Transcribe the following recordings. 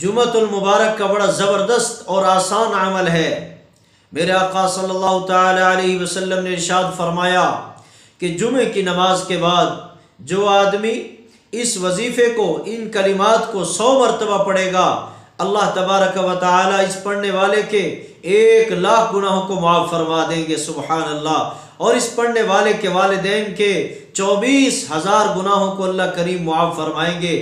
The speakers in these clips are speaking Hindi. जुमतुल मुबारक का बड़ा ज़बरदस्त और आसान अमल है। मेरे आका सल्लल्लाहु तआला अलैहि वसल्लम ने इरशाद फरमाया कि जुमे की नमाज के बाद जो आदमी इस वजीफ़े को, इन कलिमात को 100 मरतबा पढ़ेगा, अल्लाह तबारक व तआला इस पढ़ने वाले के 1,00,000 गुनाहों को माफ़ फरमा देंगे। सुबहान अल्लाह। और इस पढ़ने वाले के वालिदैन के 24,000 गुनाहों को अल्लाह करीम मुआफ़ फरमाएंगे।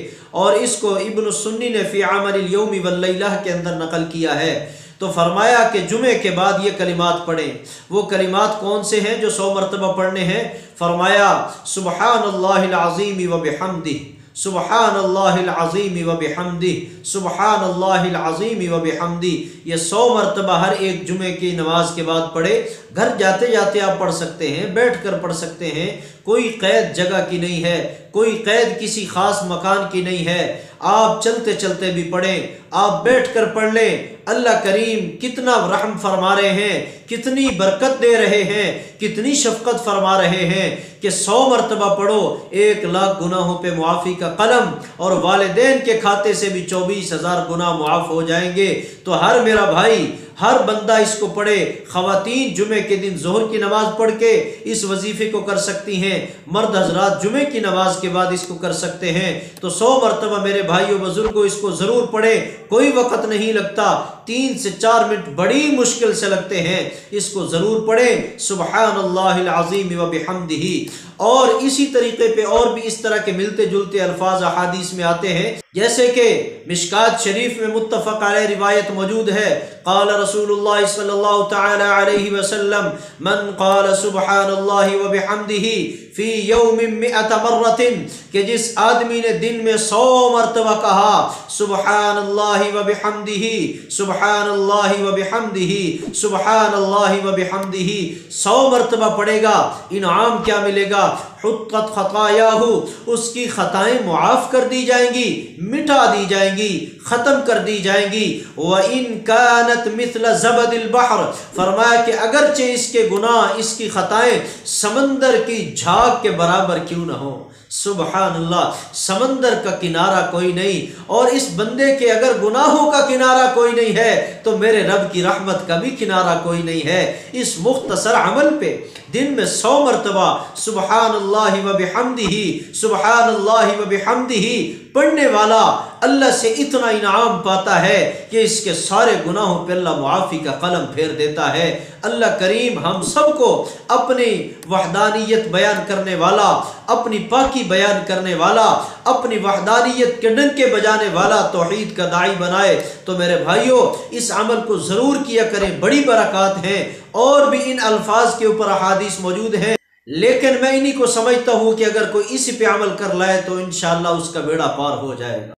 और इसको इब्न सुन्नी ने फ़ी अमल यौम वल्लैला के अंदर नकल किया है। तो फरमाया कि जुमे के बाद ये कलिमात पढ़ें। वो कलिमात कौन से हैं जो 100 मरतबा पढ़ने हैं? फरमाया सुबहानल्लाहिल अज़ीम व बिहम्दिह, सुबहानल्लाहिल अज़ीम व बिहम्दिह, सुबहानल्लाहिल अज़ीम व बिहम्दिह। ये 100 मरतबा हर एक जुमे की नमाज के बाद पढ़े। घर जाते जाते आप पढ़ सकते हैं, बैठ कर पढ़ सकते हैं, कोई क़ैद जगह की नहीं है, कोई क़ैद किसी ख़ास मकान की नहीं है। आप चलते चलते भी पढ़ें, आप बैठ कर पढ़ लें। अल्लाह करीम कितना रहम फरमा रहे हैं, कितनी बरकत दे रहे हैं, कितनी शफ़क़त फरमा रहे हैं कि 100 मरतबा पढ़ो, 1,00,000 गुनाहों पे मुआफ़ी का कलम और वालिदैन के खाते से भी 24,000 गुनाह मुआफ़ हो जाएंगे। तो हर मेरा भाई, हर बंदा इसको पढ़े। ख़वातीन जुमे के दिन ज़ोहर की नमाज़ पढ़ के इस वजीफ़े को कर सकती हैं, मर्द हजरात जुमे की नमाज के बाद इसको कर सकते हैं। तो 100 मरतबा मेरे भाइयों बुजुर्गों इसको ज़रूर पढ़े। कोई वक़्त नहीं लगता, 3 से 4 मिनट बड़ी मुश्किल से लगते हैं। इसको ज़रूर पढ़े सुबहानल्लाहिल अज़ीम व बिहम्दिही। और इसी तरीके पे और भी इस तरह के मिलते जुलते अल्फाज अहादीस में आते हैं, जैसे कि मिशकात शरीफ में मुत्तफ़क़ अलैह रिवायत मौजूद है, क़ाल रसूलुल्लाह सल्लल्लाहु तआला अलैहि वसल्लम मन क़ाल सुबहानल्लाहि व बिहम्दिही फ़ी यौमिन मिअत मररतिन, कि जिस आदमी ने दिन में 100 मरतबा कहा सुबहानल्लाहि व बिहम्दिही, सुबहानल्लाहि व बिहम्दिही, सुबहानल्लाहि व बिहम्दिही 100 मरतबा पढ़ेगा, इनाम क्या मिलेगा? हुत्तत खतायाहु, उसकी खताएं मुआफ़ कर दी जाएंगी, मिटा दी जाएंगी, ख़त्म कर दी जाएंगी। व इन कानत मिस्ल ज़बदिल बहर, फरमाया कि अगरचे इसके गुनाह, इसकी खताएं समंदर की झाग के बराबर क्यों ना हो। सुबहानल्लाह, समंदर का किनारा कोई नहीं। और इस बंदे के अगर गुनाहों का किनारा कोई नहीं है तो मेरे रब की रहमत का भी किनारा कोई नहीं है। इस मुख्तसर अमल पे दिन में 100 मरतबा सुबहानल्लाहि व बिहम्दिही, सुबहानल्लाहि व बिहम्दिही पढ़ने वाला अल्लाह से इतना इनाम पाता है कि इसके सारे गुनाहों पर अल्लाह मुआफ़ी का कलम फेर देता है। अल्लाह करीम हम सबको अपनी वहदानियत बयान करने वाला, अपनी पाकी बयान करने वाला, अपनी वहदानियत के डंके बजाने वाला तौहीद का दाई बनाए। तो मेरे भाइयों इस अमल को ज़रूर किया करें, बड़ी बरक़ात हैं। और भी इन अल्फाज के ऊपर अहादीस मौजूद हैं, लेकिन मैं इन्हीं को समझता हूँ कि अगर कोई इसी पे अमल कर लाए तो इंशाअल्लाह उसका बेड़ा पार हो जाएगा।